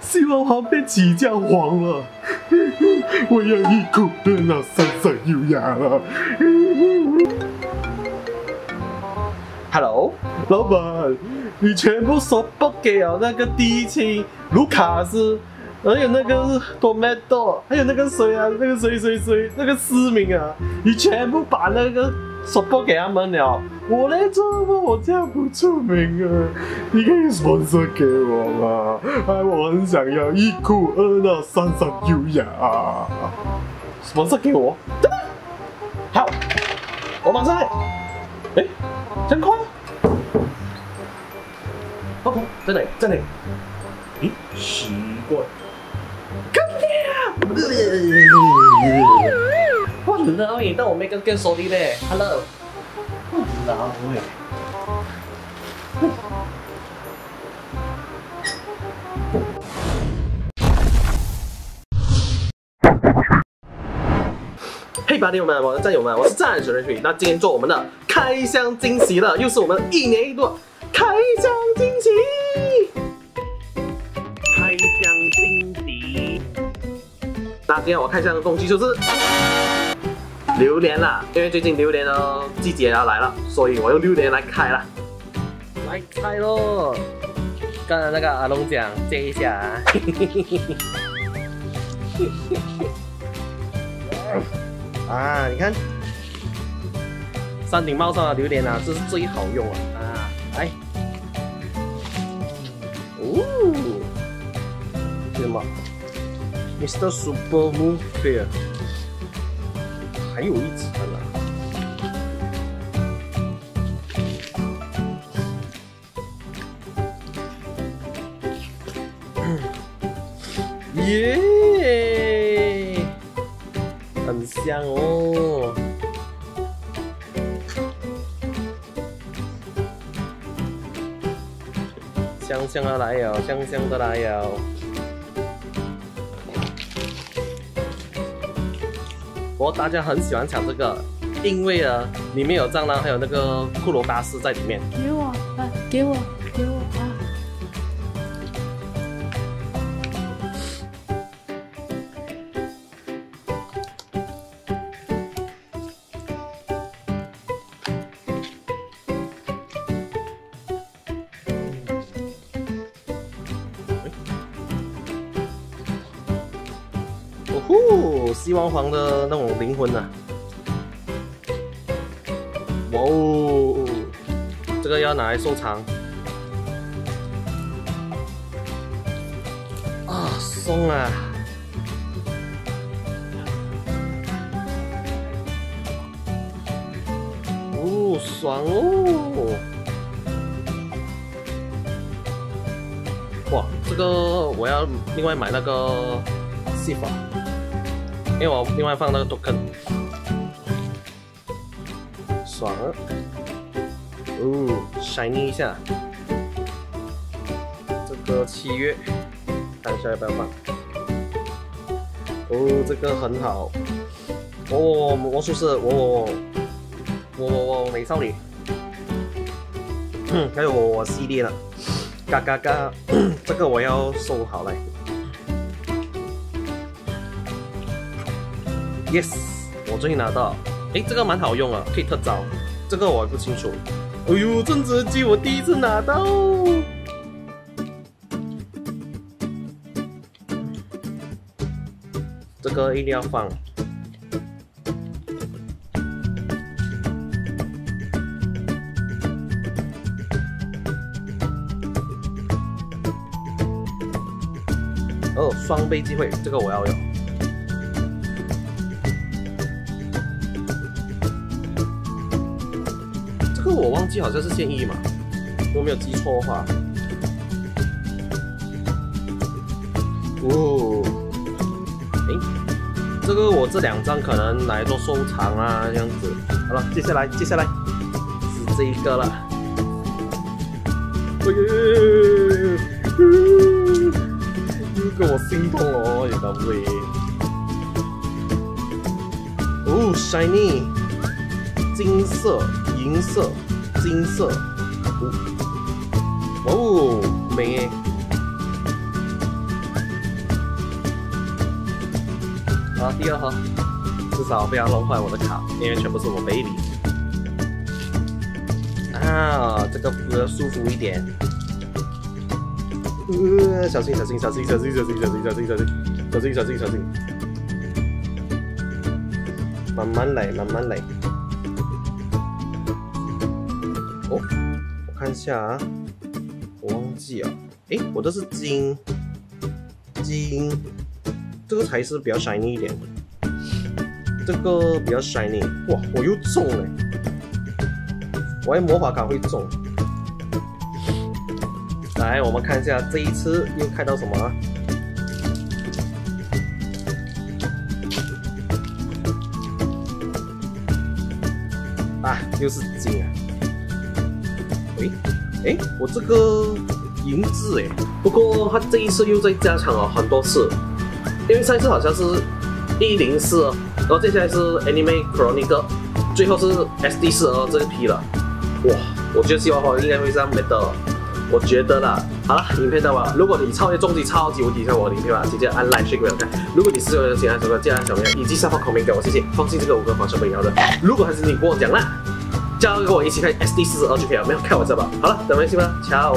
西王旁被挤酱黄了，我要一口炖到三油牙了。Hello， 老板，你全部说不给了那个第一期卢卡斯。 还有那个 tomato， 还有那个谁啊，那个谁，那个思明啊，你全部把那个手包给他们了。我来做吧，我这样不出名啊，你可以 sponsor 给我吗？哎，我很想要一哭二闹三上优雅啊 ，sponsor 给我，好，我马上来。哎，真快！哦，在哪？在哪？咦，奇怪。 哇老诶，但我没跟说你嘞 ，Hello， 哇老诶，嘿，巴蒂们，我的战友们，我是战神瑞。那今天做我们的开箱惊喜了，又是我们一年一度开箱惊喜，开箱惊喜。 那今天我开箱的东西就是榴莲啦，因为最近榴莲的季节要来了，所以我用榴莲来开啦。来开喽！刚才那个阿龙讲借一下啊。啊，你看，山顶帽上的榴莲啊，这是最好用啊！啊，来，哦，是什么？ Mr. Super Moon Fair， 还有一只呢。耶，很香哦。香香的来哟，香香的来哟。 不过大家很喜欢抢这个，因为呢，里面有蟑螂，还有那个骷髅大师在里面。给我，啊，给我，给我啊！哦吼！ 西王皇的那种灵魂啊。哇哦，这个要拿来收藏啊，松啊！哦，爽哦！哇，这个我要另外买那个戏法。 因为我另外放那个 token， 爽了，哦 ，shiny 一下，这个契约，看一下要不要放，哦，这个很好，哦，魔术师，我美少女，还有我系列了，嘎嘎嘎，这个我要收好了。 Yes， 我终于拿到，哎，这个蛮好用啊，可以特招，这个我也不清楚。哎呦，正直机我第一次拿到，这个一定要放。哦，双倍机会，这个我要有。 我忘记好像是现役嘛，如果没有记错的话。哦，哎，这个我这两张可能来做收藏啊，这样子。好了，接下来是这一个了。哎呀，又给我心痛哦，有道理。哦 ，shiny， 金色。 银色、金色，哦，哦，明嘅。好，第二盒，至少不要弄坏我的卡，因为全部是我 baby。啊，这个比较舒服一点。小心小心小心小心小心小心小心小心小心小心小心。慢慢来，慢慢来。 哦，我看一下啊，我忘记了，哎，我这是金，金，这个才是比较 shiny 一点，这个比较 shiny， 哇，我又中了，我的魔法卡会中。来，我们看一下这一次又看到什么啊？啊，又是金啊！ 哎，我这个银质哎，不过他这一次又在加强了很多次，因为上一次好像是104，然后接下来是 Anime Chronicle， 最后是 SD42这一批了。哇，我觉得希望他应该会上 Meta， 我觉得啦。好了，影片到了，如果你超越终极超级无敌像我的影片吧，直接按 like 去给我看。如果你是有喜欢什么，记得按小铃铛以及下方comment给我，谢谢。放心，这个5个黄小朋友的，如果还是你跟我讲啦。 加入跟我一起看 SD42就可以了，没有看我这吧。好了，咱们先吧 ，Ciao。